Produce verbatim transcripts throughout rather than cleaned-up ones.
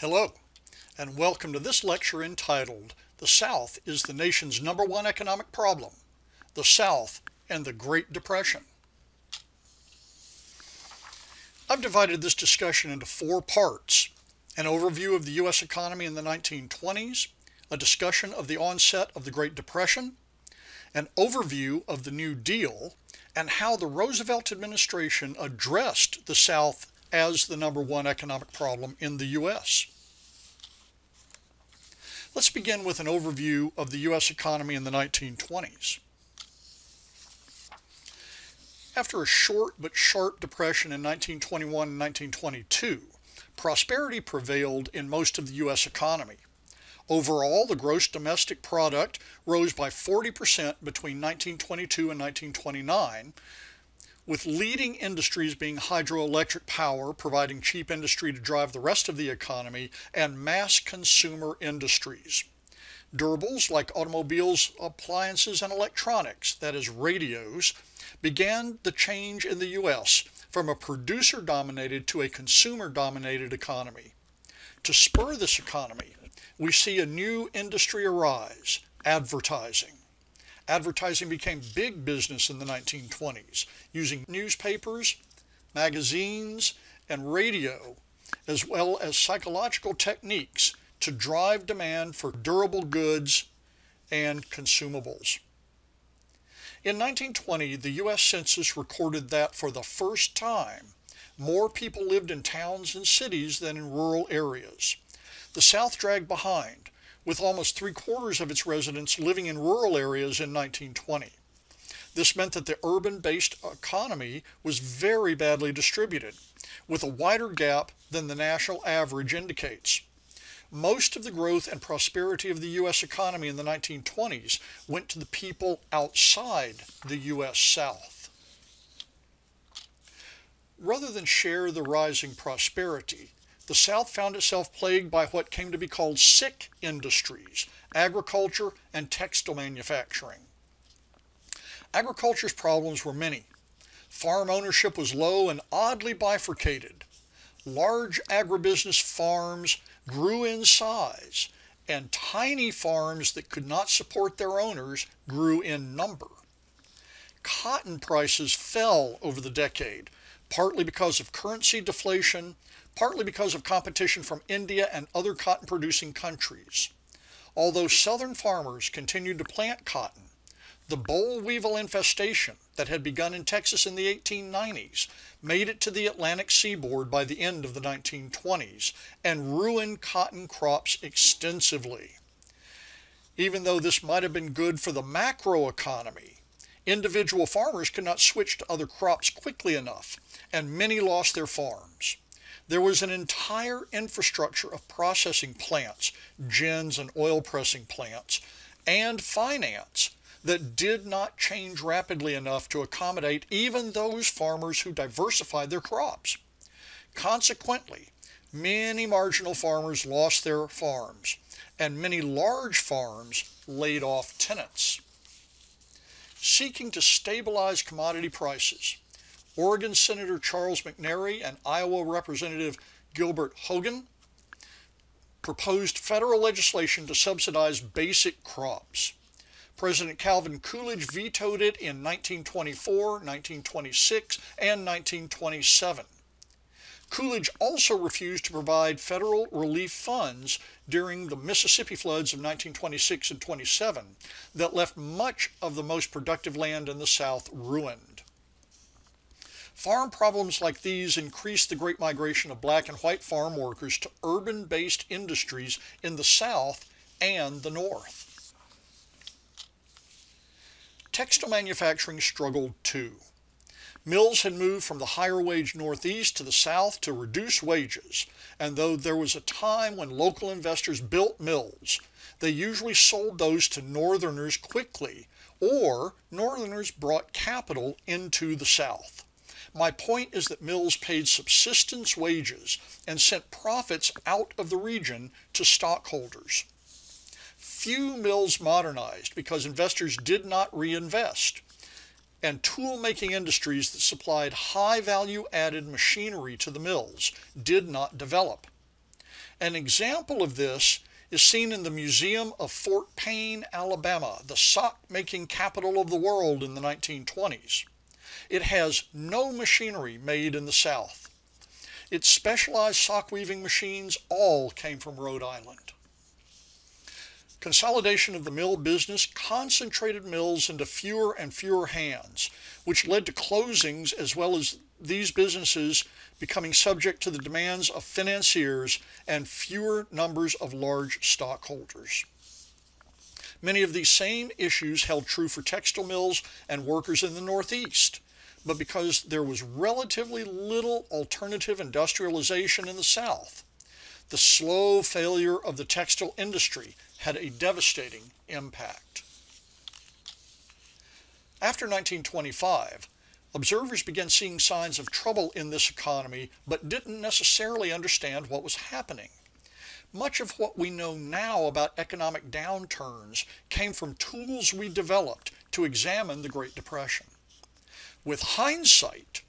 Hello, and welcome to this lecture entitled, The South is the Nation's Number One Economic Problem, the South and the Great Depression. I've divided this discussion into four parts: an overview of the U S economy in the nineteen twenties, a discussion of the onset of the Great Depression, an overview of the New Deal, and how the Roosevelt administration addressed the South as the number one economic problem in the U S. Let's begin with an overview of the U S economy in the nineteen twenties. After a short but sharp depression in nineteen twenty-one and nineteen twenty-two, prosperity prevailed in most of the U S economy. Overall, the gross domestic product rose by forty percent between nineteen twenty-two and nineteen twenty-nine, with leading industries being hydroelectric power, providing cheap industry to drive the rest of the economy, and mass consumer industries. Durables like automobiles, appliances, and electronics, that is radios, began the change in the U S from a producer-dominated to a consumer-dominated economy. To spur this economy, we see a new industry arise: advertising. Advertising became big business in the nineteen twenties, using newspapers, magazines, and radio, as well as psychological techniques to drive demand for durable goods and consumables. In nineteen twenty, the U S Census recorded that for the first time, more people lived in towns and cities than in rural areas. The South dragged behind, with almost three-quarters of its residents living in rural areas in nineteen twenty. This meant that the urban-based economy was very badly distributed, with a wider gap than the national average indicates. Most of the growth and prosperity of the U S economy in the nineteen twenties went to the people outside the U S South. Rather than share the rising prosperity, the South found itself plagued by what came to be called sick industries: agriculture and textile manufacturing. Agriculture's problems were many. Farm ownership was low and oddly bifurcated. Large agribusiness farms grew in size, and tiny farms that could not support their owners grew in number. Cotton prices fell over the decade, partly because of currency deflation, partly because of competition from India and other cotton-producing countries. Although southern farmers continued to plant cotton, the boll weevil infestation that had begun in Texas in the eighteen nineties made it to the Atlantic seaboard by the end of the nineteen twenties and ruined cotton crops extensively. Even though this might have been good for the macro economy, individual farmers could not switch to other crops quickly enough, and many lost their farms. There was an entire infrastructure of processing plants, gins and oil pressing plants, and finance that did not change rapidly enough to accommodate even those farmers who diversified their crops. Consequently, many marginal farmers lost their farms, and many large farms laid off tenants. Seeking to stabilize commodity prices, Oregon Senator Charles McNary and Iowa Representative Gilbert Hogan proposed federal legislation to subsidize basic crops. President Calvin Coolidge vetoed it in nineteen twenty-four, nineteen twenty-six, and nineteen twenty-seven. Coolidge also refused to provide federal relief funds during the Mississippi floods of nineteen twenty-six and twenty-seven that left much of the most productive land in the South ruined. Farm problems like these increased the great migration of black and white farm workers to urban-based industries in the South and the North. Textile manufacturing struggled too. Mills had moved from the higher-wage Northeast to the South to reduce wages, and though there was a time when local investors built mills, they usually sold those to Northerners quickly, or Northerners brought capital into the South. My point is that mills paid subsistence wages and sent profits out of the region to stockholders. Few mills modernized because investors did not reinvest, and tool-making industries that supplied high value-added machinery to the mills did not develop. An example of this is seen in the Museum of Fort Payne, Alabama, the sock-making capital of the world in the nineteen twenties. It has no machinery made in the South. Its specialized sock-weaving machines all came from Rhode Island. Consolidation of the mill business concentrated mills into fewer and fewer hands, which led to closings as well as these businesses becoming subject to the demands of financiers and fewer numbers of large stockholders. Many of these same issues held true for textile mills and workers in the Northeast, but because there was relatively little alternative industrialization in the South, the slow failure of the textile industry had a devastating impact. After nineteen twenty-five, observers began seeing signs of trouble in this economy, but didn't necessarily understand what was happening. Much of what we know now about economic downturns came from tools we developed to examine the Great Depression. With hindsight,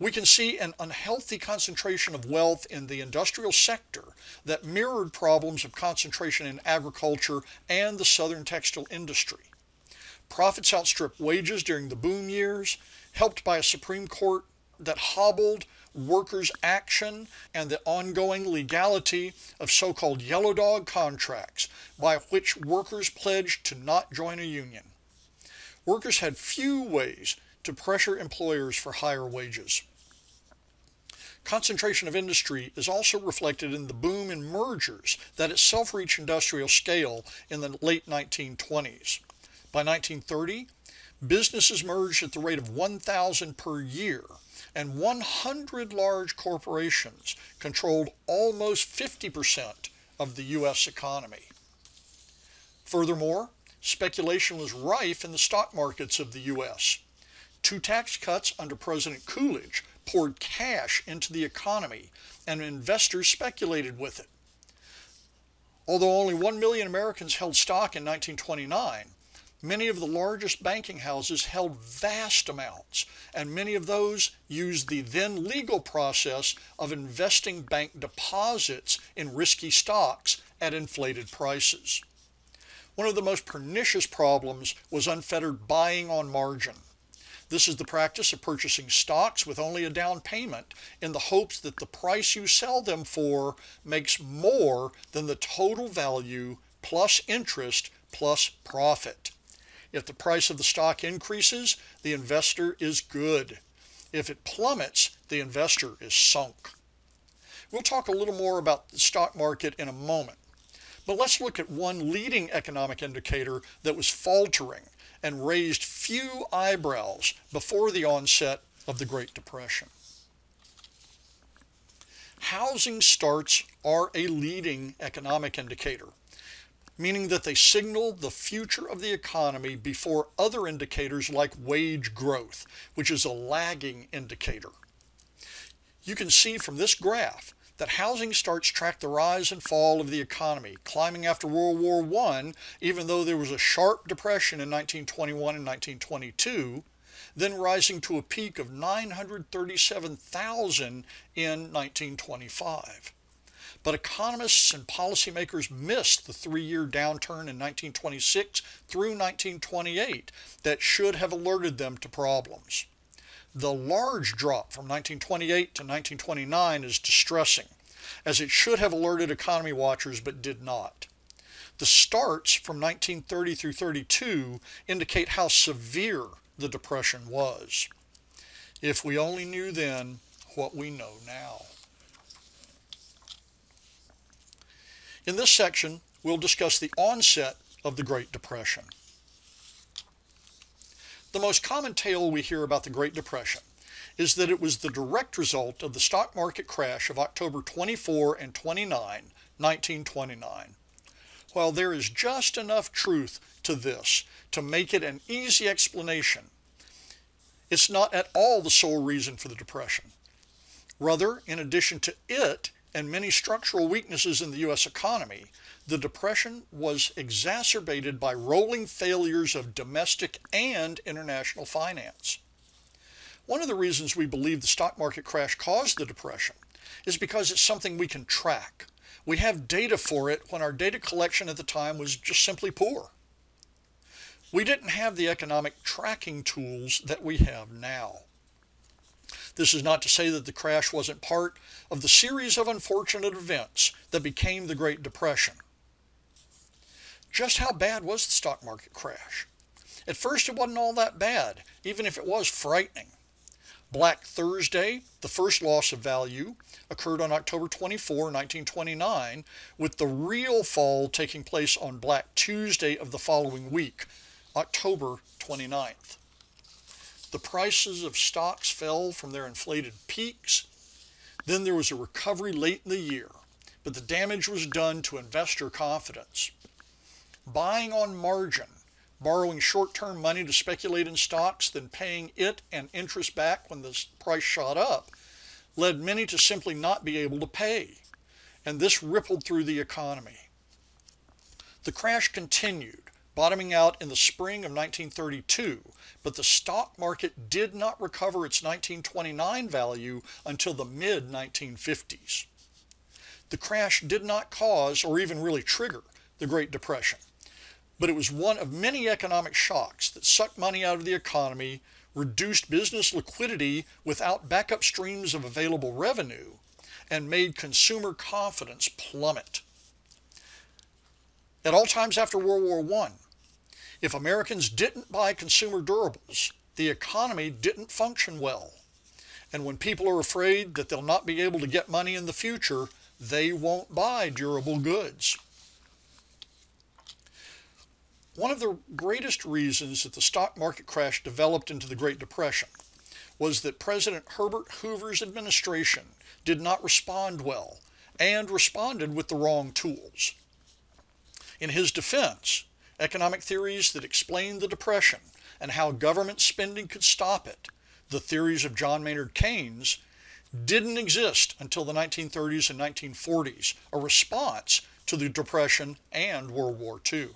we can see an unhealthy concentration of wealth in the industrial sector that mirrored problems of concentration in agriculture and the southern textile industry. Profits outstripped wages during the boom years, helped by a Supreme Court that hobbled workers' action and the ongoing legality of so-called yellow dog contracts, by which workers pledged to not join a union. Workers had few ways to pressure employers for higher wages. Concentration of industry is also reflected in the boom in mergers that itself reached industrial scale in the late nineteen twenties. By nineteen thirty, businesses merged at the rate of one thousand per year, and one hundred large corporations controlled almost fifty percent of the U S economy. Furthermore, speculation was rife in the stock markets of the U S. Two tax cuts under President Coolidge poured cash into the economy, and investors speculated with it. Although only one million Americans held stock in nineteen twenty-nine, many of the largest banking houses held vast amounts, and many of those used the then legal process of investing bank deposits in risky stocks at inflated prices. One of the most pernicious problems was unfettered buying on margin. This is the practice of purchasing stocks with only a down payment in the hopes that the price you sell them for makes more than the total value plus interest plus profit. If the price of the stock increases, the investor is good. If it plummets, the investor is sunk. We'll talk a little more about the stock market in a moment, but let's look at one leading economic indicator that was faltering and raised few eyebrows before the onset of the Great Depression. Housing starts are a leading economic indicator, meaning that they signal the future of the economy before other indicators like wage growth, which is a lagging indicator. You can see from this graph that housing starts track the rise and fall of the economy, climbing after World War One, even though there was a sharp depression in nineteen twenty-one and nineteen twenty-two, then rising to a peak of nine hundred thirty-seven thousand in nineteen twenty-five. But economists and policymakers missed the three-year downturn in nineteen twenty-six through nineteen twenty-eight that should have alerted them to problems. The large drop from nineteen twenty-eight to nineteen twenty-nine is distressing, as it should have alerted economy watchers but did not. The starts from nineteen thirty through thirty-two indicate how severe the depression was. If we only knew then what we know now. In this section, we'll discuss the onset of the Great Depression. The most common tale we hear about the Great Depression is that it was the direct result of the stock market crash of October twenty-four and twenty-nine, nineteen twenty-nine. While there is just enough truth to this to make it an easy explanation, it's not at all the sole reason for the Depression. Rather, in addition to it and many structural weaknesses in the U S economy, the Depression was exacerbated by rolling failures of domestic and international finance. One of the reasons we believe the stock market crash caused the Depression is because it's something we can track. We have data for it when our data collection at the time was just simply poor. We didn't have the economic tracking tools that we have now. This is not to say that the crash wasn't part of the series of unfortunate events that became the Great Depression. Just how bad was the stock market crash? At first, it wasn't all that bad, even if it was frightening. Black Thursday, the first loss of value, occurred on October twenty-fourth, nineteen twenty-nine, with the real fall taking place on Black Tuesday of the following week, October twenty-ninth. The prices of stocks fell from their inflated peaks. Then there was a recovery late in the year, but the damage was done to investor confidence. Buying on margin, borrowing short-term money to speculate in stocks, then paying it and interest back when the price shot up, led many to simply not be able to pay, and this rippled through the economy. The crash continued, bottoming out in the spring of nineteen thirty-two, but the stock market did not recover its nineteen twenty-nine value until the mid nineteen fifties. The crash did not cause or even really trigger the Great Depression, but it was one of many economic shocks that sucked money out of the economy, reduced business liquidity without backup streams of available revenue, and made consumer confidence plummet. At all times after World War One, if Americans didn't buy consumer durables, the economy didn't function well. And when people are afraid that they'll not be able to get money in the future, they won't buy durable goods. One of the greatest reasons that the stock market crash developed into the Great Depression was that President Herbert Hoover's administration did not respond well and responded with the wrong tools. In his defense, economic theories that explained the Depression and how government spending could stop it, the theories of John Maynard Keynes, didn't exist until the nineteen thirties and nineteen forties, a response to the Depression and World War Two.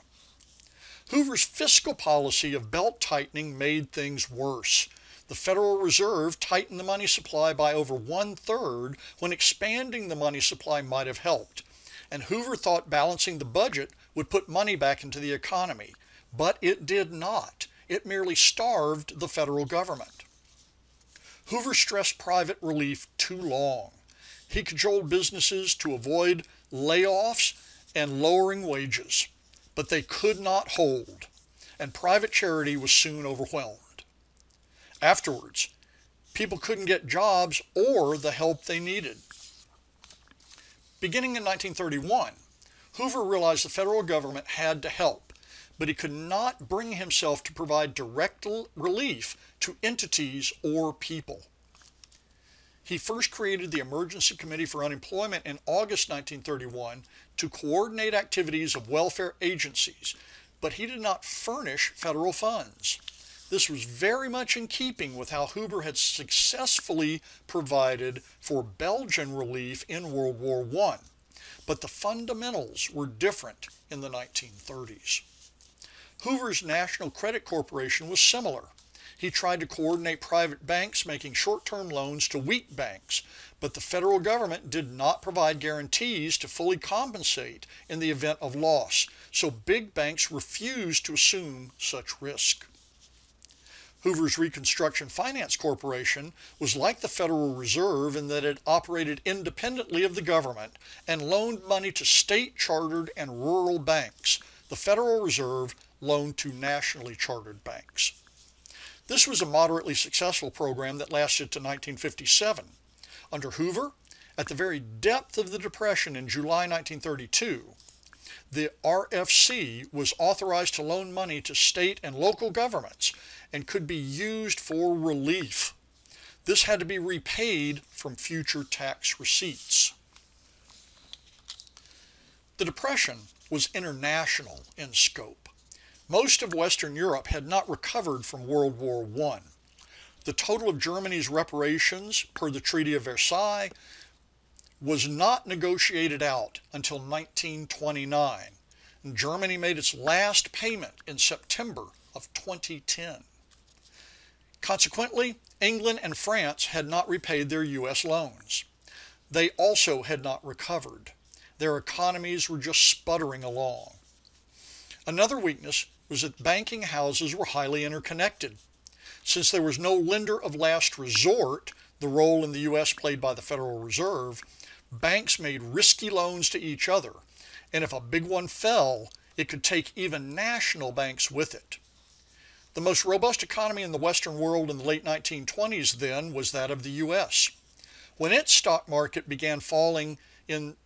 Hoover's fiscal policy of belt tightening made things worse. The Federal Reserve tightened the money supply by over one-third when expanding the money supply might have helped, and Hoover thought balancing the budget would put money back into the economy, but it did not. It merely starved the federal government. Hoover stressed private relief too long. He cajoled businesses to avoid layoffs and lowering wages, but they could not hold, and private charity was soon overwhelmed. Afterwards, people couldn't get jobs or the help they needed. Beginning in nineteen thirty-one, Hoover realized the federal government had to help, but he could not bring himself to provide direct relief to entities or people. He first created the Emergency Committee for Unemployment in August nineteen thirty-one to coordinate activities of welfare agencies, but he did not furnish federal funds. This was very much in keeping with how Hoover had successfully provided for Belgian relief in World War One, but the fundamentals were different in the nineteen thirties. Hoover's National Credit Corporation was similar. He tried to coordinate private banks making short-term loans to weak banks, but the federal government did not provide guarantees to fully compensate in the event of loss, so big banks refused to assume such risk. Hoover's Reconstruction Finance Corporation was like the Federal Reserve in that it operated independently of the government and loaned money to state-chartered and rural banks. The Federal Reserve loaned to nationally chartered banks. This was a moderately successful program that lasted to nineteen fifty-seven. Under Hoover, at the very depth of the Depression in July nineteen thirty-two, the R F C was authorized to loan money to state and local governments and could be used for relief. This had to be repaid from future tax receipts. The Depression was international in scope. Most of Western Europe had not recovered from World War One. The total of Germany's reparations, per the Treaty of Versailles, was not negotiated out until nineteen twenty-nine. And Germany made its last payment in September of twenty ten. Consequently, England and France had not repaid their U S loans. They also had not recovered. Their economies were just sputtering along. Another weakness was that banking houses were highly interconnected. Since there was no lender of last resort, the role in the U S played by the Federal Reserve, banks made risky loans to each other, and if a big one fell, it could take even national banks with it. The most robust economy in the Western world in the late nineteen twenties then was that of the U S. When its stock market began falling in the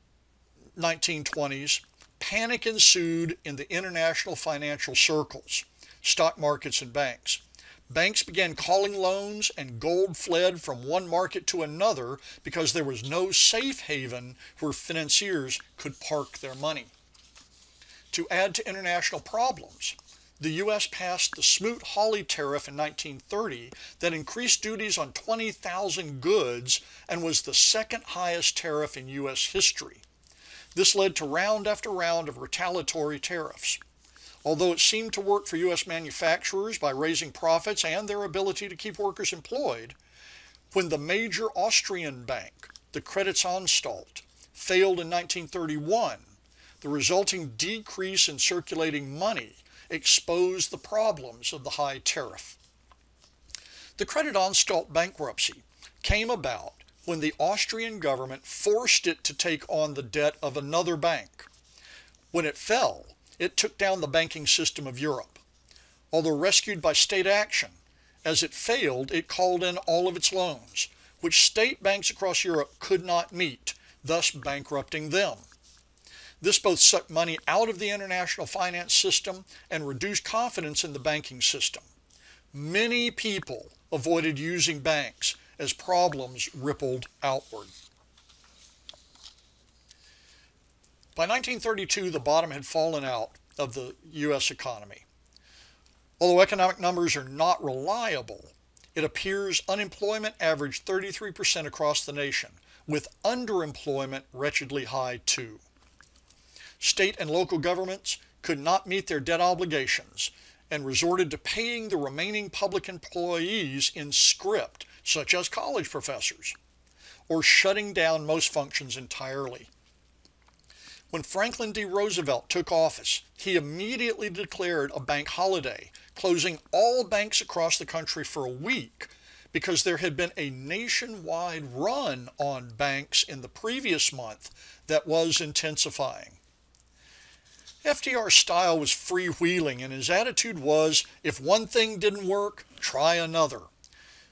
nineteen twenties, panic ensued in the international financial circles, stock markets and banks. Banks began calling loans and gold fled from one market to another because there was no safe haven where financiers could park their money. To add to international problems, the U S passed the Smoot-Hawley tariff in nineteen thirty that increased duties on twenty thousand goods and was the second highest tariff in U S history. This led to round after round of retaliatory tariffs. Although it seemed to work for U S manufacturers by raising profits and their ability to keep workers employed, when the major Austrian bank, the Creditanstalt, failed in nineteen thirty-one, the resulting decrease in circulating money exposed the problems of the high tariff. The Creditanstalt bankruptcy came about when the Austrian government forced it to take on the debt of another bank. When it fell, it took down the banking system of Europe. Although rescued by state action, as it failed, it called in all of its loans, which state banks across Europe could not meet, thus bankrupting them. This both sucked money out of the international finance system and reduced confidence in the banking system. Many people avoided using banks as problems rippled outward. By nineteen thirty-two, the bottom had fallen out of the U S economy. Although economic numbers are not reliable, it appears unemployment averaged thirty-three percent across the nation, with underemployment wretchedly high too. State and local governments could not meet their debt obligations and resorted to paying the remaining public employees in script, such as college professors, or shutting down most functions entirely. When Franklin D. Roosevelt took office, he immediately declared a bank holiday, closing all banks across the country for a week because there had been a nationwide run on banks in the previous month that was intensifying. F D R's style was freewheeling, and his attitude was, if one thing didn't work, try another.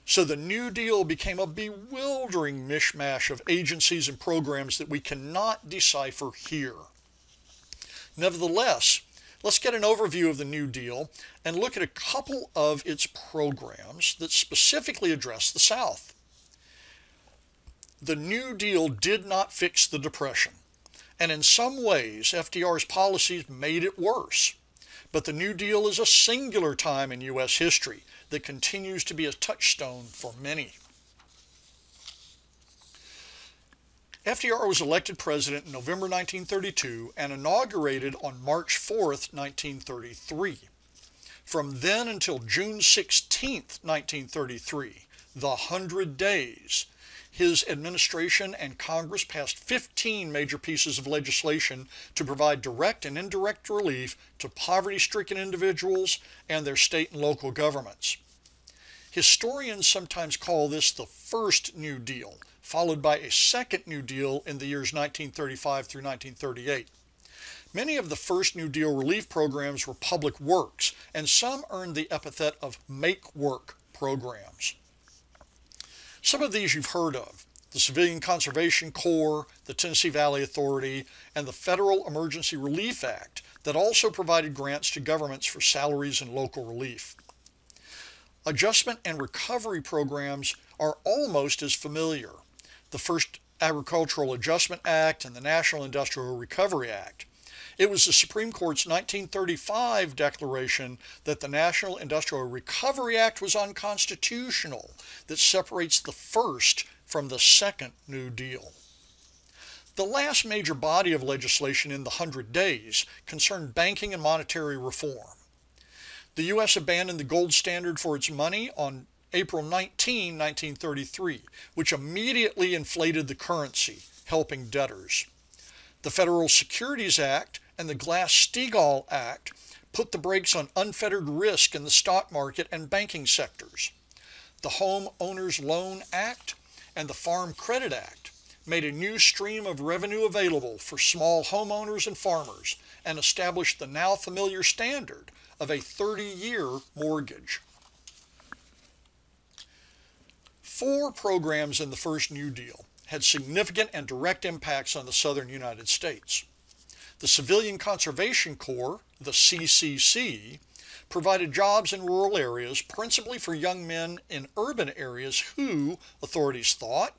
So the New Deal became a bewildering mishmash of agencies and programs that we cannot decipher here. Nevertheless, let's get an overview of the New Deal and look at a couple of its programs that specifically address the South. The New Deal did not fix the Depression, and in some ways, F D R's policies made it worse. But the New Deal is a singular time in U S history that continues to be a touchstone for many. F D R was elected president in November nineteen thirty-two and inaugurated on March fourth, nineteen thirty-three. From then until June sixteenth, nineteen thirty-three, the Hundred Days, his administration and Congress passed fifteen major pieces of legislation to provide direct and indirect relief to poverty-stricken individuals and their state and local governments. Historians sometimes call this the first New Deal, followed by a second New Deal in the years nineteen thirty-five through nineteen thirty-eight. Many of the first New Deal relief programs were public works, and some earned the epithet of make-work programs. Some of these you've heard of: the Civilian Conservation Corps, the Tennessee Valley Authority, and the Federal Emergency Relief Act that also provided grants to governments for salaries and local relief. Adjustment and recovery programs are almost as familiar: the first Agricultural Adjustment Act and the National Industrial Recovery Act. It was the Supreme Court's nineteen thirty-five declaration that the National Industrial Recovery Act was unconstitutional that separates the first from the second New Deal. The last major body of legislation in the Hundred Days concerned banking and monetary reform. The U S abandoned the gold standard for its money on April nineteenth, nineteen thirty-three, which immediately inflated the currency, helping debtors. The Federal Securities Act and the Glass-Steagall Act put the brakes on unfettered risk in the stock market and banking sectors. The Home Owners Loan Act and the Farm Credit Act made a new stream of revenue available for small homeowners and farmers and established the now familiar standard of a thirty-year mortgage. Four programs in the first New Deal had significant and direct impacts on the southern United States. The Civilian Conservation Corps, the C C C, provided jobs in rural areas, principally for young men in urban areas who, authorities thought,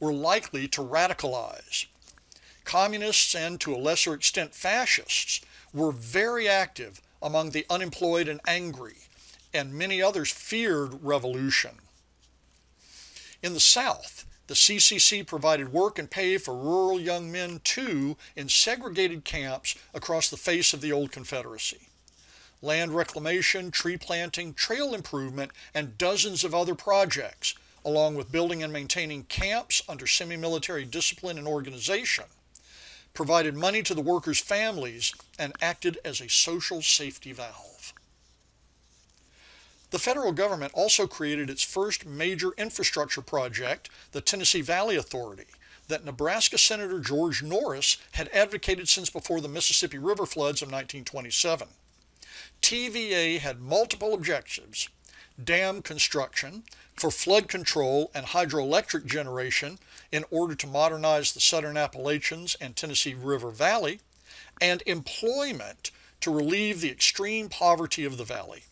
were likely to radicalize. Communists and, to a lesser extent, fascists were very active among the unemployed and angry, and many others feared revolution. In the South, the C C C provided work and pay for rural young men, too, in segregated camps across the face of the old Confederacy. Land reclamation, tree planting, trail improvement, and dozens of other projects, along with building and maintaining camps under semi-military discipline and organization, provided money to the workers' families and acted as a social safety valve. The federal government also created its first major infrastructure project, the Tennessee Valley Authority, that Nebraska Senator George Norris had advocated since before the Mississippi River floods of nineteen twenty-seven. T V A had multiple objectives: dam construction, for flood control and hydroelectric generation in order to modernize the southern Appalachians and Tennessee River Valley, and employment to relieve the extreme poverty of the valley.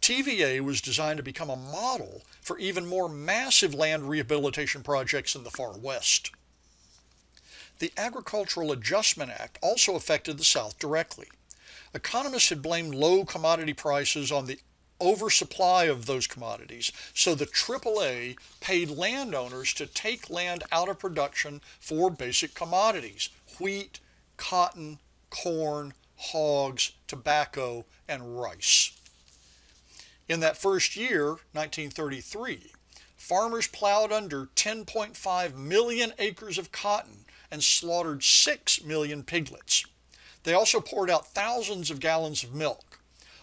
T V A was designed to become a model for even more massive land rehabilitation projects in the far west. The Agricultural Adjustment Act also affected the South directly. Economists had blamed low commodity prices on the oversupply of those commodities, so the triple A paid landowners to take land out of production for basic commodities: wheat, cotton, corn, hogs, tobacco, and rice. In that first year, nineteen thirty-three, farmers plowed under ten point five million acres of cotton and slaughtered six million piglets. They also poured out thousands of gallons of milk.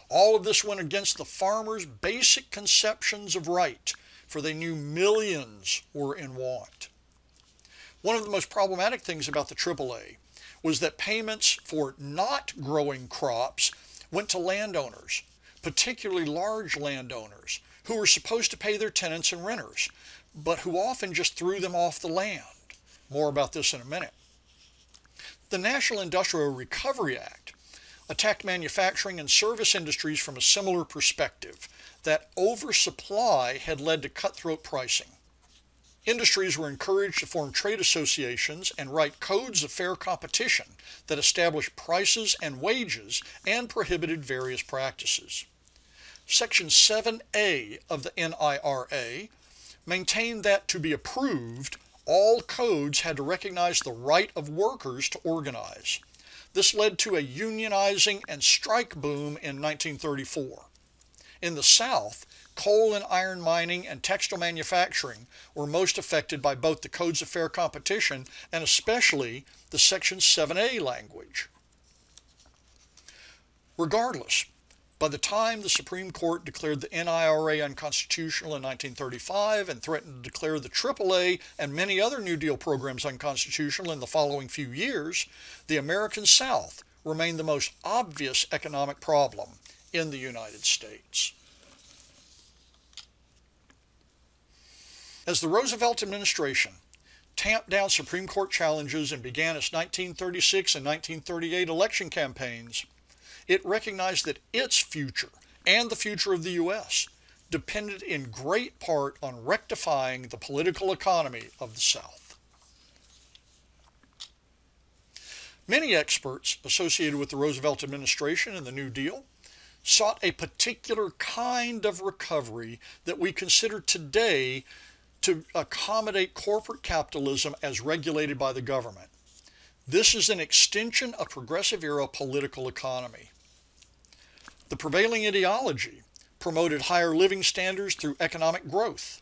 All of this went against the farmers' basic conceptions of right, for they knew millions were in want. One of the most problematic things about the triple A was that payments for not growing crops went to landowners, particularly large landowners, who were supposed to pay their tenants and renters, but who often just threw them off the land. More about this in a minute. The National Industrial Recovery Act attacked manufacturing and service industries from a similar perspective, that oversupply had led to cutthroat pricing. Industries were encouraged to form trade associations and write codes of fair competition that established prices and wages and prohibited various practices. Section seven A of the N I R A maintained that, to be approved, all codes had to recognize the right of workers to organize. This led to a unionizing and strike boom in nineteen thirty-four. In the South, coal and iron mining and textile manufacturing were most affected by both the codes of fair competition and especially the Section seven A language. Regardless, by the time the Supreme Court declared the N I R A unconstitutional in nineteen thirty-five and threatened to declare the triple A and many other New Deal programs unconstitutional in the following few years, the American South remained the most obvious economic problem in the United States. As the Roosevelt administration tamped down Supreme Court challenges and began its nineteen thirty-six and nineteen thirty-eight election campaigns, it recognized that its future and the future of the U S depended in great part on rectifying the political economy of the South. Many experts associated with the Roosevelt administration and the New Deal sought a particular kind of recovery that we consider today to accommodate corporate capitalism as regulated by the government. This is an extension of progressive-era political economy. The prevailing ideology promoted higher living standards through economic growth.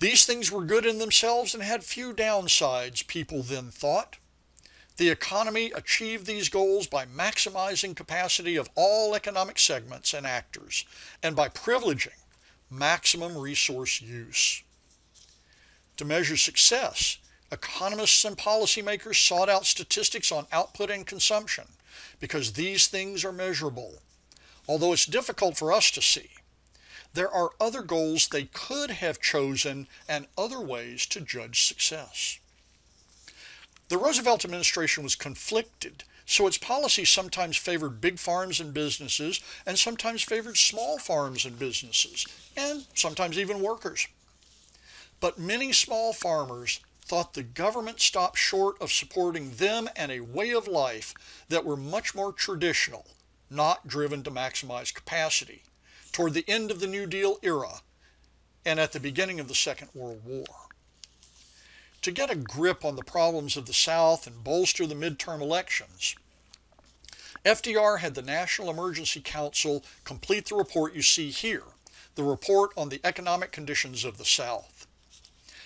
These things were good in themselves and had few downsides, people then thought. The economy achieved these goals by maximizing capacity of all economic segments and actors, and by privileging maximum resource use. To measure success, economists and policymakers sought out statistics on output and consumption, because these things are measurable, although it's difficult for us to see. There are other goals they could have chosen and other ways to judge success. The Roosevelt administration was conflicted, so its policies sometimes favored big farms and businesses, and sometimes favored small farms and businesses, and sometimes even workers. But many small farmers thought the government stopped short of supporting them and a way of life that were much more traditional, not driven to maximize capacity, toward the end of the New Deal era and at the beginning of the Second World War. To get a grip on the problems of the South and bolster the midterm elections, F D R had the National Emergency Council complete the report you see here, the report on the economic conditions of the South.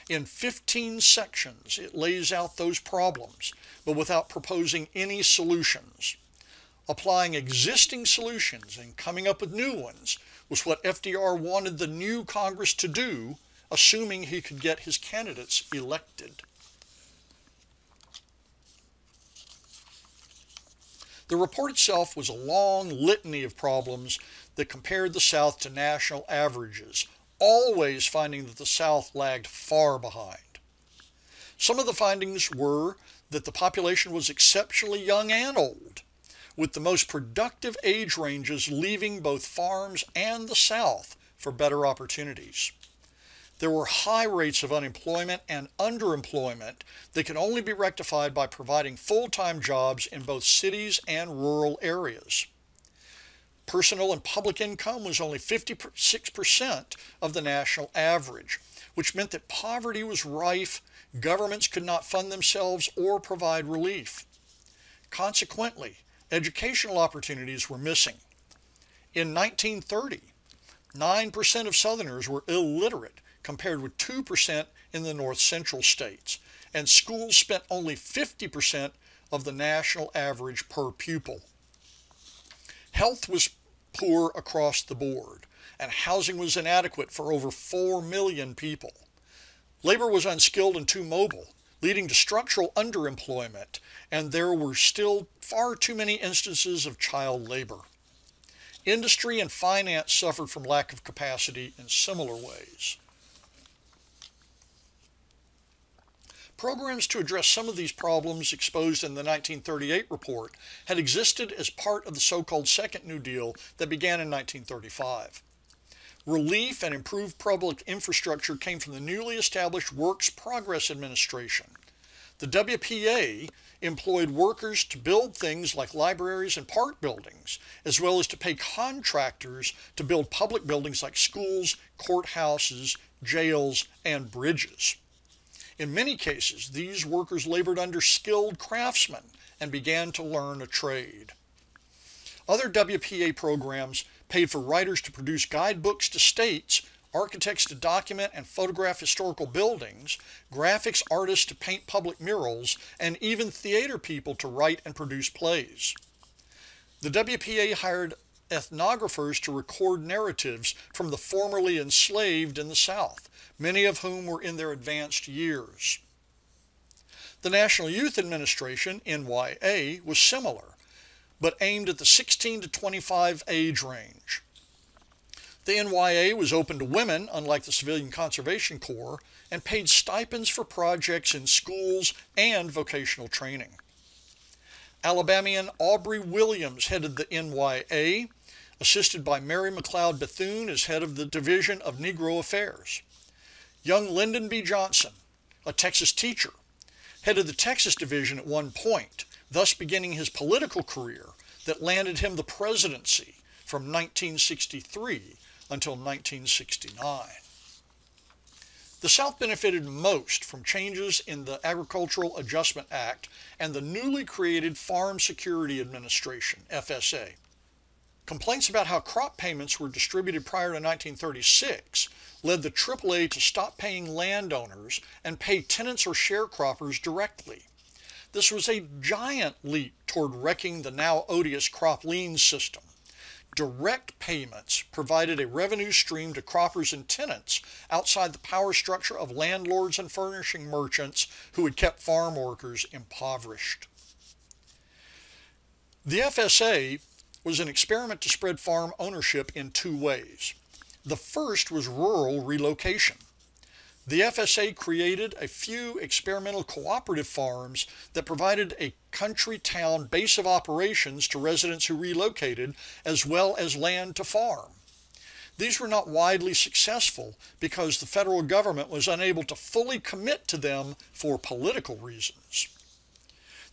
In fifteen sections, it lays out those problems, but without proposing any solutions. Applying existing solutions and coming up with new ones was what F D R wanted the new Congress to do, assuming he could get his candidates elected. The report itself was a long litany of problems that compared the South to national averages, always finding that the South lagged far behind. Some of the findings were that the population was exceptionally young and old, with the most productive age ranges leaving both farms and the South for better opportunities. There were high rates of unemployment and underemployment that can only be rectified by providing full-time jobs in both cities and rural areas. Personal and public income was only fifty-six percent of the national average, which meant that poverty was rife, governments could not fund themselves or provide relief. Consequently, educational opportunities were missing. In nineteen thirty, nine percent of Southerners were illiterate, compared with two percent in the North Central states, and schools spent only fifty percent of the national average per pupil. Health was poor across the board, and housing was inadequate for over four million people. Labor was unskilled and too mobile, leading to structural underemployment, and there were still far too many instances of child labor. Industry and finance suffered from lack of capacity in similar ways. Programs to address some of these problems exposed in the nineteen thirty-eight report had existed as part of the so-called Second New Deal that began in nineteen thirty-five. Relief and improved public infrastructure came from the newly established Works Progress Administration. The W P A employed workers to build things like libraries and park buildings, as well as to pay contractors to build public buildings like schools, courthouses, jails, and bridges. In many cases, these workers labored under skilled craftsmen and began to learn a trade. Other W P A programs paid for writers to produce guidebooks to states, architects to document and photograph historical buildings, graphics artists to paint public murals, and even theater people to write and produce plays. The W P A hired ethnographers to record narratives from the formerly enslaved in the South, many of whom were in their advanced years. The National Youth Administration, N Y A, was similar, but aimed at the sixteen to twenty-five age range. The N Y A was open to women, unlike the Civilian Conservation Corps, and paid stipends for projects in schools and vocational training. Alabamian Aubrey Williams headed the N Y A, assisted by Mary McLeod Bethune as head of the Division of Negro Affairs. Young Lyndon B. Johnson, a Texas teacher, headed the Texas Division at one point, thus beginning his political career that landed him the presidency from nineteen sixty-three until nineteen sixty-nine. The South benefited most from changes in the Agricultural Adjustment Act and the newly created Farm Security Administration, F S A. Complaints about how crop payments were distributed prior to nineteen thirty-six led the triple A to stop paying landowners and pay tenants or sharecroppers directly. This was a giant leap toward wrecking the now odious crop lien system. Direct payments provided a revenue stream to croppers and tenants outside the power structure of landlords and furnishing merchants who had kept farm workers impoverished. The F S A was an experiment to spread farm ownership in two ways. The first was rural relocation. The F S A created a few experimental cooperative farms that provided a country town base of operations to residents who relocated, as well as land to farm. These were not widely successful because the federal government was unable to fully commit to them for political reasons.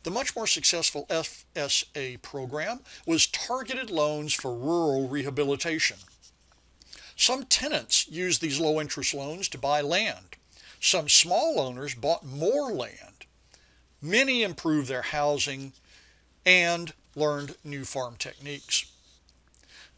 The much more successful F S A program was targeted loans for rural rehabilitation. Some tenants used these low-interest loans to buy land. Some small owners bought more land. Many improved their housing and learned new farm techniques.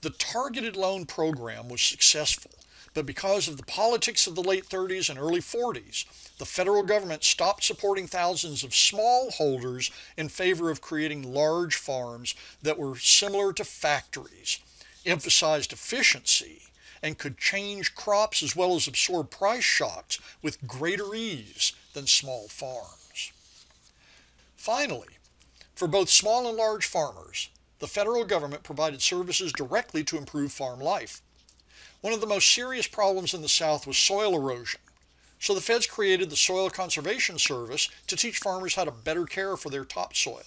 The targeted loan program was successful, but because of the politics of the late thirties and early forties, the federal government stopped supporting thousands of smallholders in favor of creating large farms that were similar to factories, emphasized efficiency, and could change crops as well as absorb price shocks with greater ease than small farms. Finally, for both small and large farmers, the federal government provided services directly to improve farm life. One of the most serious problems in the South was soil erosion, so the feds created the Soil Conservation Service to teach farmers how to better care for their topsoil.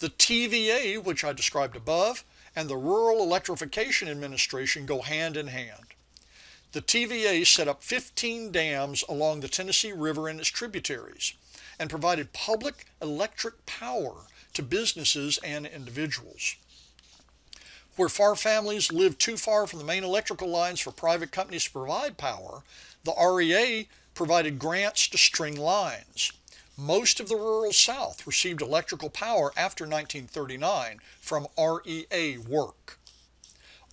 The T V A, which I described above, and the Rural Electrification Administration go hand in hand. The T V A set up fifteen dams along the Tennessee River and its tributaries and provided public electric power to businesses and individuals. Where farm families lived too far from the main electrical lines for private companies to provide power, the R E A provided grants to string lines. Most of the rural South received electrical power after nineteen thirty-nine from R E A work.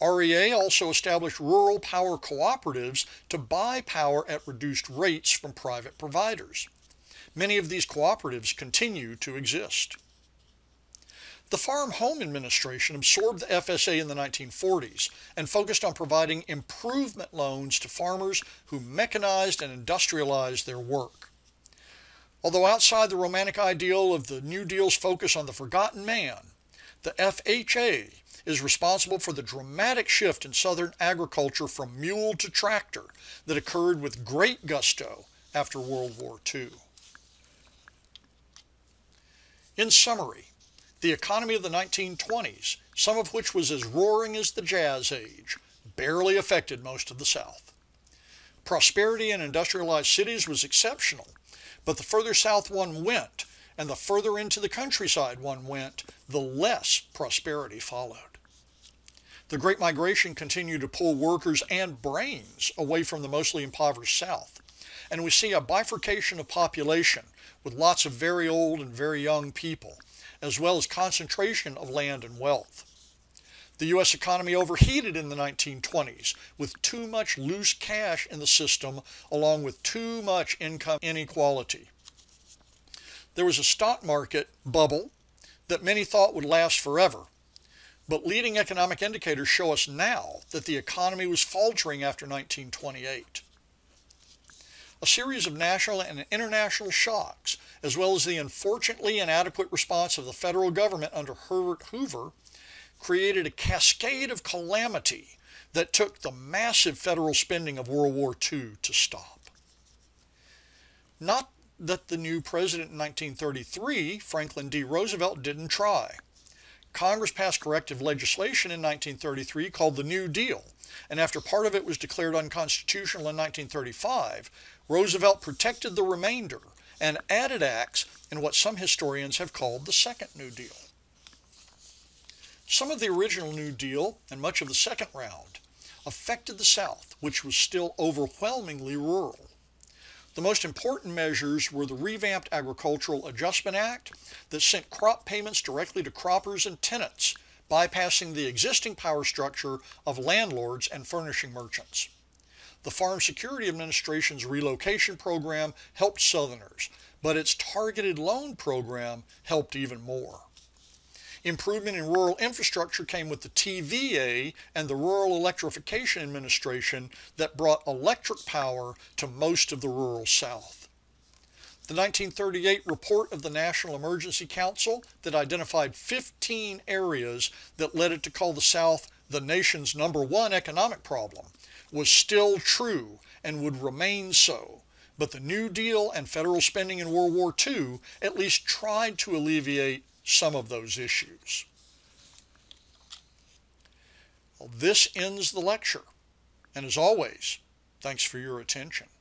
R E A also established rural power cooperatives to buy power at reduced rates from private providers. Many of these cooperatives continue to exist. The Farm Home Administration absorbed the F S A in the nineteen forties and focused on providing improvement loans to farmers who mechanized and industrialized their work. Although outside the romantic ideal of the New Deal's focus on the forgotten man, the F H A is responsible for the dramatic shift in Southern agriculture from mule to tractor that occurred with great gusto after World War Two. In summary, the economy of the nineteen twenties, some of which was as roaring as the Jazz Age, barely affected most of the South. Prosperity in industrialized cities was exceptional, but the further south one went, and the further into the countryside one went, the less prosperity followed. The Great Migration continued to pull workers and brains away from the mostly impoverished South, and we see a bifurcation of population with lots of very old and very young people, as well as concentration of land and wealth. The U S economy overheated in the nineteen twenties with too much loose cash in the system along with too much income inequality. There was a stock market bubble that many thought would last forever, but leading economic indicators show us now that the economy was faltering after nineteen twenty-eight. A series of national and international shocks, as well as the unfortunately inadequate response of the federal government under Herbert Hoover, created a cascade of calamity that took the massive federal spending of World War Two to stop. Not that the new president in nineteen thirty-three, Franklin D. Roosevelt, didn't try. Congress passed corrective legislation in nineteen thirty-three called the New Deal, and after part of it was declared unconstitutional in nineteen thirty-five, Roosevelt protected the remainder and added acts in what some historians have called the Second New Deal. Some of the original New Deal and much of the second round affected the South, which was still overwhelmingly rural. The most important measures were the revamped Agricultural Adjustment Act that sent crop payments directly to croppers and tenants, bypassing the existing power structure of landlords and furnishing merchants. The Farm Security Administration's relocation program helped Southerners, but its targeted loan program helped even more. Improvement in rural infrastructure came with the T V A and the Rural Electrification Administration that brought electric power to most of the rural South. The nineteen thirty-eight report of the National Emergency Council that identified fifteen areas that led it to call the South the nation's number one economic problem was still true and would remain so, but the New Deal and federal spending in World War Two at least tried to alleviate some of those issues. Well, this ends the lecture, and as always, thanks for your attention.